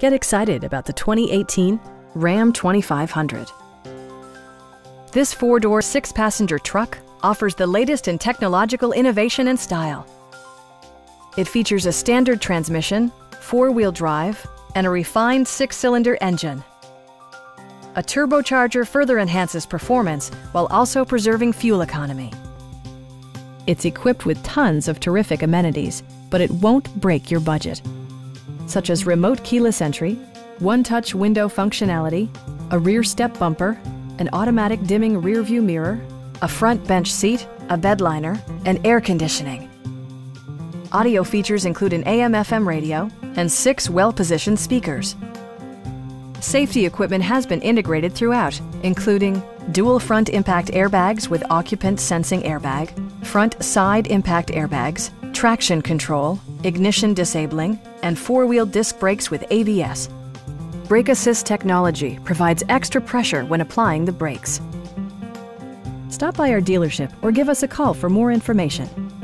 Get excited about the 2018 Ram 2500. This four-door, six-passenger truck offers the latest in technological innovation and style. It features a standard transmission, four-wheel drive, and a refined six-cylinder engine. A turbocharger further enhances performance while also preserving fuel economy. It's equipped with tons of terrific amenities, but it won't break your budget, such as remote keyless entry, one-touch window functionality, a rear step bumper, an automatic dimming rearview mirror, a front bench seat, a bed liner, and air conditioning. Audio features include an AM/FM radio and six well-positioned speakers. Safety equipment has been integrated throughout, including dual front impact airbags with occupant sensing airbag, front side impact airbags, traction control, ignition disabling, and four-wheel disc brakes with ABS. Brake Assist technology provides extra pressure when applying the brakes. Stop by our dealership or give us a call for more information.